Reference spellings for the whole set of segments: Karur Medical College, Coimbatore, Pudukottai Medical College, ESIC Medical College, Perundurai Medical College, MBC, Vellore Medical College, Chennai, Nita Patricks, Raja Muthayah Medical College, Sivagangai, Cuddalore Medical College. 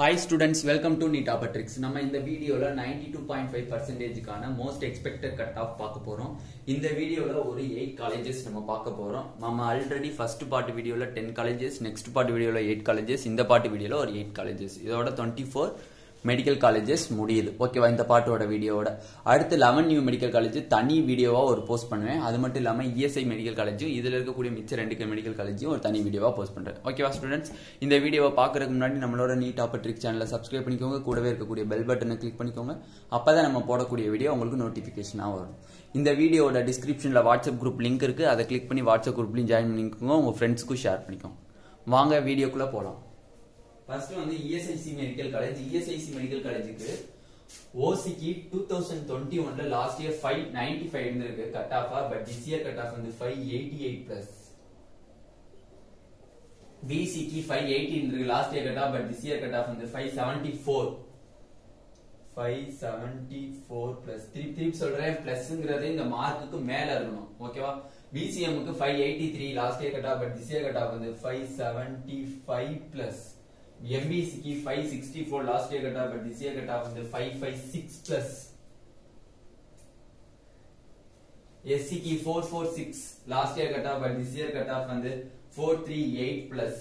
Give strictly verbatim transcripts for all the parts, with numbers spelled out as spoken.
Hi students, welcome to Nita Patricks. நம்ம இந்த வீடியோல ninety-two point five percent கான most expected cut off பார்க்க போறோம். இந்த வீடியோல ஒரு eight colleges நம்ம பார்க்க போறோம். நம்ம ஆல்ரெடி first part வீடியோல ten colleges, next part வீடியோல eight colleges, இந்த part வீடியோல ஒரு eight colleges. இதோட twenty-four medical colleges முடியுது. ஓகேவா இந்த பார்ட்டோட வீடியோவோட. அடுத்து eleven new medical college தனி வீடியோவா ஒரு போஸ்ட் பண்ணுவேன். அது மட்டும் இல்லாம E S I medical college இதுல இருக்கக்கூடிய மிச்ச ரெண்டு medical college ஒரு தனி வீடியோவா போஸ்ட் பண்றேன். ஓகேவா ஸ்டூடண்ட்ஸ், இந்த வீடியோவை பார்க்கறதுக்கு முன்னாடி நம்மளோட நீட் ஆபட்ரிக் சேனலை Subscribe பண்ணிக்கோங்க. கூடவே இருக்கக்கூடிய bell பட்டனை கிளிக் பண்ணிக்கோங்க. அப்பதான் நம்ம போடக்கூடிய வீடியோ உங்களுக்கு நோட்டிஃபிகேஷனா வரும். இந்த வீடியோவோட டிஸ்கிரிப்ஷன்ல WhatsApp group link இருக்கு. அதை கிளிக் பண்ணி WhatsApp group ல join பண்ணிக்கோங்க. உங்க ஃப்ரெண்ட்ஸ்க்கு ஷேர் பண்ணிக்கோங்க. வாங்க வீடியோக்குள்ள போலாம். First one is E S I C Medical College. E S I C Medical College O C K twenty twenty-one last year five ninety-five cut off, but this year cut off is five eighty-eight plus. B C K five eighty last year cut off, but this year cut off is five seventy-four. five seventy-four plus three three plus in the mark okay va B C M five eighty-three last year cut off, but this year cut off is five seventy-five plus. M B C ki five sixty-four last year cut off, but this year cut off is five fifty-six plus. S C ki four forty-six last year cut off, but this year cut off is four thirty-eight plus.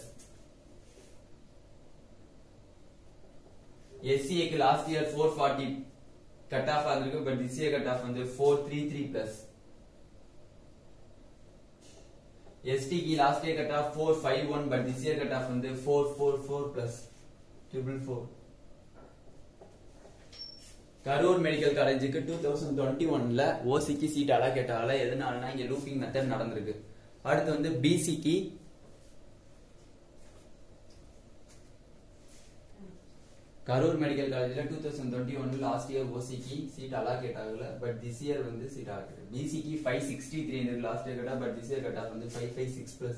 S C ki last year four forty cut off, but this year cut off is four thirty-three plus. S T की last year cut off four fifty-one, but this year cut off on the four forty-four plus triple four. Karur Medical College twenty twenty-one La O C की seat आला कटा आला ये तो ना ना ये looping नतर नारंग रखे. आर तो उन्हें B C की Karur Medical College twenty twenty-one last year O C की seat आला कटा आला, but this year उन्हें seat आला कटे. B C की five sixty-three in the last year cut off, but this year cut off on the five fifty-six plus.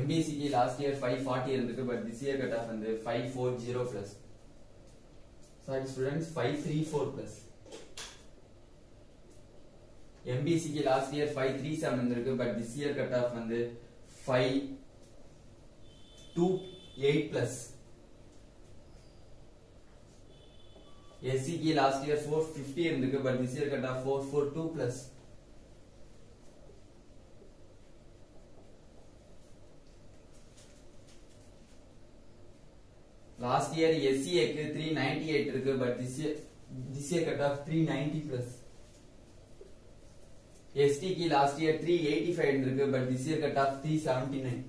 M B C की last year five forty in the but this year cut off on the five forty plus. Sorry students, five thirty-four plus. M B C की last year five thirty-seven in the but this year cut off on the five twenty-eight plus. S C की last year four fifty and but this year cut off four forty-two plus. Last year S C three ninety-eight but this year this year cut off three ninety plus. S T की last year three eighty-five but this year cut off three seventy-nine.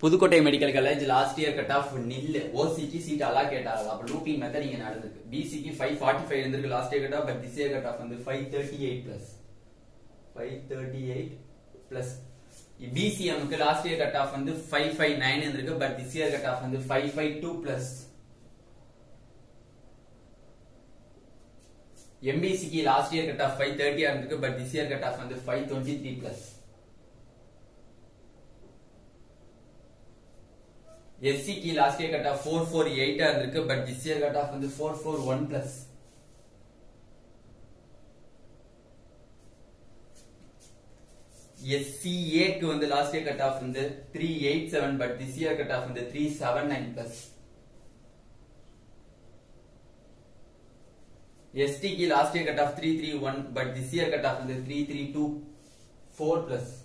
Pudukottai Medical College last year cut off nil. O C seat ala kettaala looping method inga nadandirukku. B C ki five forty-five irundhukku last year cut off, but this year cut off and five thirty-eight plus. five thirty-eight plus. B C M ku last year cut off and five fifty-nine irundhukku, but this year cut off and five fifty-two plus. M B C ki last year cut off five thirty irundhukku, but this year cut off and five twenty-three plus. S C की last year cut off four forty-eight and but this year cut off on the four forty-one plus. S C A on the last year cut off on the three eighty-seven, but this year cut off on the three seventy-nine plus. S T की last year cut off three thirty-one, but this year cut off on the three three two four plus.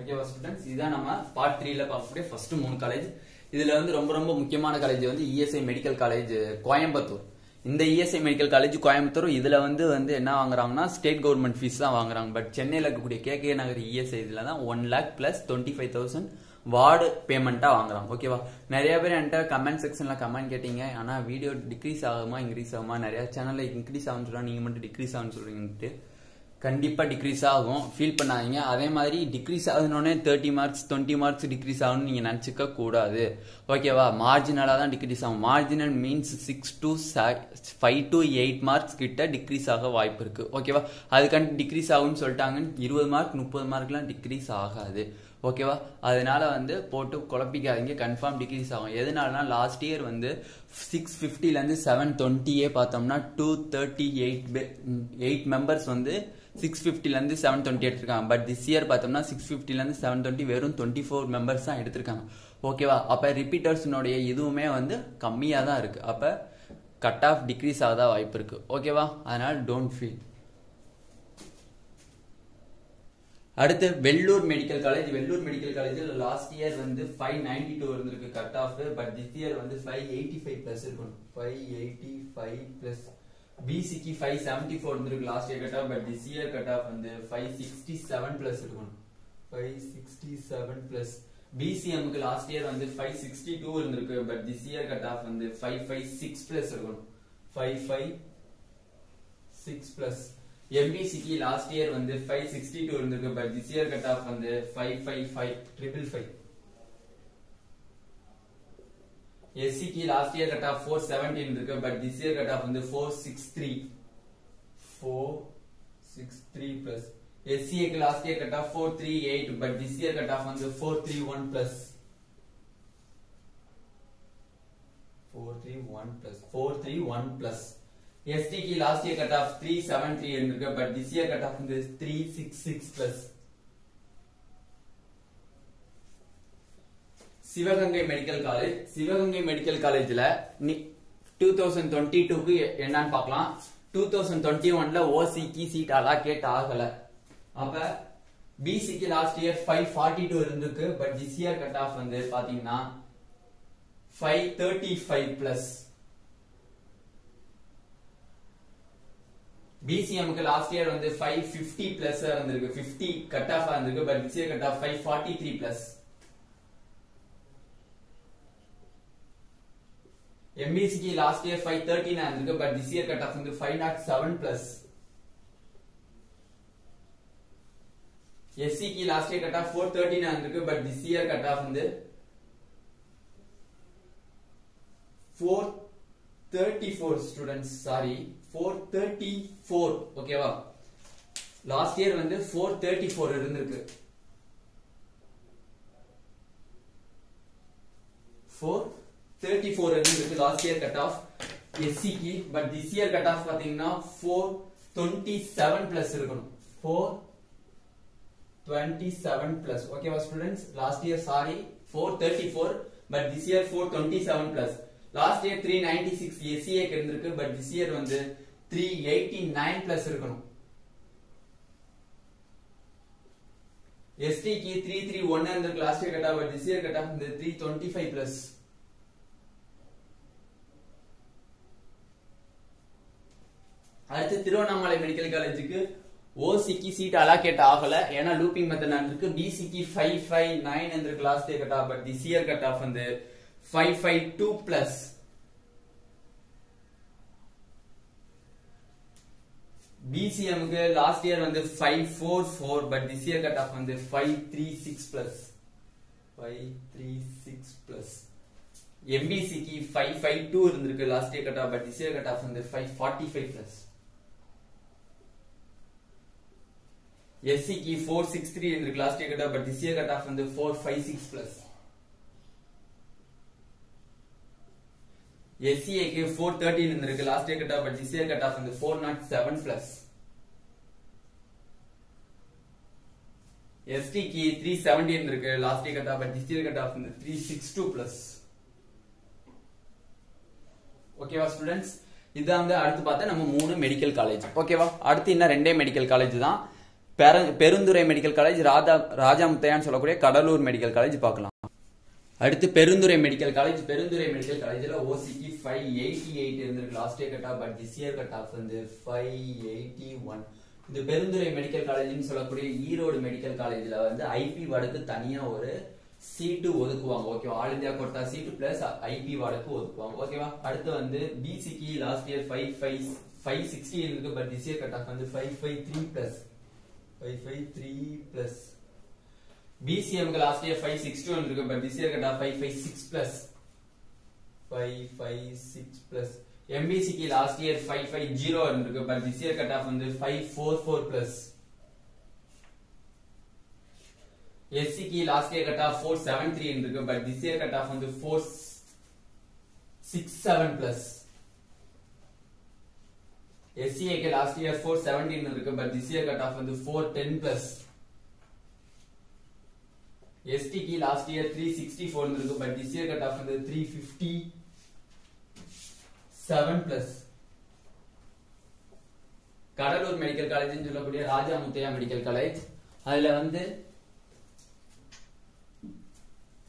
Okay students, this is part three of first moon college. This is the most college E S I Medical College Coimbatore. In the E S I Medical College Coimbatore, this is state government fees. But Chennai E S I one lakh plus twenty-five thousand ward payment. Okay, in comment section comment getting video decrease increase channel increase decrease Kandipa decrease आगों feel पनाएंगे आधे मारी decrease आधे thirty marks twenty marks decrease आउन ये नाचिका कोड़ा दे okay वाह marginal आधा decrease आउं marginal means six to five to eight marks किट्टा decrease आगा वाई पर को okay वाह आधे कंट decrease आउन सोल्टांगन zero mark nuppal mark लां decrease आगा दे Okay, அதனால வந்து போட்டு குழப்பிக்காதீங்க கன்ஃபார்ம் டிகிரிஸ் ஆகும் எதனாலனா லாஸ்ட் இயர் வந்து six fifty ல இருந்து seven twenty ஏ பார்த்தோம்னா two thirty-eight மெம்பர்ஸ் வந்து six fifty ல இருந்து seven twenty எடுத்துட்டாங்க பட் this year பார்த்தோம்னா six fifty ல இருந்து seven twenty வெறும் twenty-four மெம்பர்ஸ் தான் எடுத்துட்டாங்க ஓகேவா அப்ப ரிபீட்டர்ஸ் உடைய இதுவுமே வந்து கம்மியா தான் இருக்கு அப்ப கட் ஆஃப் டிகிரிஸ் ஆதா வாய்ப்பு இருக்கு ஓகேவா அதனால டோன்ட் ஃபீல் அடுத்து Vellore Medical College Vellore Medical College last year வந்து five ninety-two இருந்திருக்கு cut off but this year வந்து five eighty-five plus இருக்கும் five eighty-five plus B C கி five seventy-four இருந்திருக்கு last year cut off but this year cut off வந்து five sixty-seven plus இருக்கும் five sixty-seven plus B C M க்கு last year வந்து five sixty-two இருந்திருக்கு but this year cut off வந்து five fifty-six plus இருக்கும் five fifty-six plus M B C ki last year வந்து five sixty-two இருந்திருக்கு but this year cut off வந்து five fifty-five S C ki last year cut off four seventy இருந்திருக்கு but this year cut off வந்து four sixty-three plus S C A ki last year cut off four thirty-eight but this year cut off வந்து four thirty-one plus four thirty-one plus four thirty-one plus S T की last year cut off three seventy-three இருந்திருக்கு but this year cut off வந்து three sixty-six plus Sivagangai Medical College Sivagangai Medical Collegeல twenty twenty-two க்கு என்னன்னு பார்க்கலாம் twenty twenty-one ல O C கி seat allocate ஆகல அப்ப B C கி last year five forty-two இருந்திருக்கு but this year cut off வந்து பாத்தீங்கன்னா five thirty-five plus B C M க்கு last year வந்து five fifty plus இருந்திருக்கு fifty cut off இருந்திருக்கு but this year cut off five forty-three plus M B C க்கு last year five thirteen இருந்திருக்கு but this year cut off வந்து five oh seven plus S C க்கு last year cut off four thirteen இருந்திருக்கு but this year cut off வந்து four thirty-four students sorry four thirty-four okay va last year வந்து four thirty-four இருந்திருக்கு four thirty-four இருந்திருக்கு last year cut off S C ki but this year cut off பாத்தீங்கன்னா four twenty-seven plus இருக்கும் four twenty-seven plus okay va students last year sorry four thirty-four but this year four twenty-seven plus last year three ninety-six S C A இருந்திருக்கு but this year வந்து three eighty-nine plus இருக்கணும் S T க்கு three thirty-one இருந்திருக்கு last year cut off but this year cut off வந்து three twenty-five plus அடுத்து Tiruvannamalai medical காலேஜுக்கு O C க்கு seat allocate ஆகல ஏனா லூப்பிங் மெத்தட் இருந்திருக்கு B C க்கு five fifty-nine இருந்திருக்கு last year cut off but this year cut off வந்து five fifty-two plus B C M க்கு last year வந்து five forty-four but this year cut off வந்து five thirty-six plus five thirty-six plus M B C க்கு five fifty-two இருந்திருக்கு last year cut off but this year cut off வந்து five forty-five plus S C க்கு four sixty-three இருந்திருக்கு last year cut off but this year cut off வந்து four fifty-six plus S C A க்கு four thirteen இருந்திருக்கு last year cut off but this year cut off வந்து four oh seven plus S T க்கு three seventy இருந்திருக்கு last year cut off but this year cut off வந்து three sixty-two plus ஓகேவா students இத வந்து அடுத்து பார்த்தா நம்ம மூணு மெடிக்கல் காலேஜ் ஓகேவா அடுத்து இன்ன ரெண்டே மெடிக்கல் காலேஜ் தான் பெருந்துறை மெடிக்கல் காலேஜ் ராஜா ராஜா முத்தையான்னு சொல்லக்கூடிய கடலூர் மெடிக்கல் காலேஜ் பார்க்கலாம் அடுத்து Perundurai medical college Perundurai medical காலேஜ்ல O C கி five eighty-eight இருந்திருக்கு last year cut off but this year cut off வந்து five eighty-one இந்த பெருந்துறை மெடிக்கல் காலேஜ்னு சொல்லக்கூடிய ஈரோடு மெடிக்கல் காலேஜ்ல வந்து I P வார்டுக்கு தனியா ஒரு சீட் ஒதுக்குவாங்க ஓகேவா all India quota seat plus I P வார்டுக்கு ஒதுக்குவாங்க ஓகேவா அடுத்து வந்து B C கி last year five sixty இருந்திருக்கு but this year cut off வந்து five fifty-three plus five fifty-three plus B C M க்கு last year five sixty-two இருந்திருக்கு but this year cut off five fifty-six plus five fifty-six plus M B C க்கு last year five fifty இருந்திருக்கு but this year cut off வந்து five forty-four plus S C K last year cutoff four seventy-three, but this year cutoff on the four sixty-seven plus. S C A K last year four seventeen, but this year cutoff on the four ten plus. S T K last year three sixty-four, but this year cutoff on the three fifty-seven plus. Cuddalore Medical College in Julapudia, Raja Muthayah Medical College.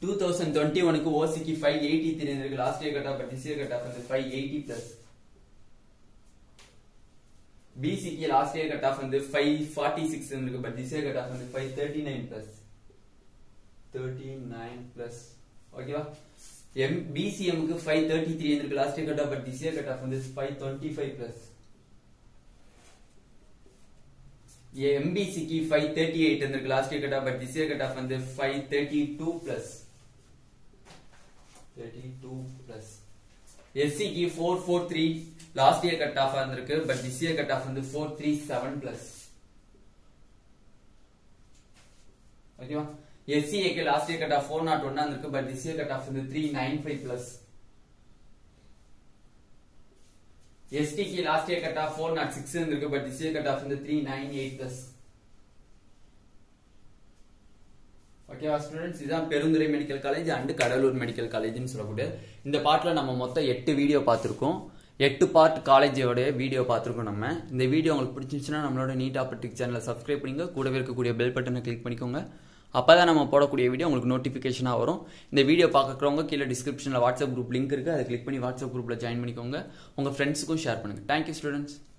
twenty twenty-one O C K five eighty-three last year cut off, but this year cut off is five eighty plus. B C K last year cut off on the five forty-six, but this year cut off on the five thirty-nine plus. thirty-nine plus. Okay, B C M five thirty-three last year cut off, but this year cut off on this five twenty-five plus. Yeah, M B C ki five thirty-eight and the last year cut off, but this year cut off on the five thirty-two plus. thirty-two plus. S C ki four forty-three last year cut off on the, but this year cut off on the four thirty-seven plus. Okay, S C A ke last year cut off four oh one and the, but this year cut off on the three ninety-five plus. S T K last year cut off four oh six, but this year cut off in the three ninety-eight plus. Okay, our students, this is Perundurai Medical College and Cuddalore Medical College. In this part, we have eight videos. eight part college video. If this video is interesting, Nita Patricks channel, subscribe to the bell button and click on it. Then we will put a video on notification. This video is in the description. WhatsApp group link. Click on WhatsApp group. Join your friends. Share. Thank you, students.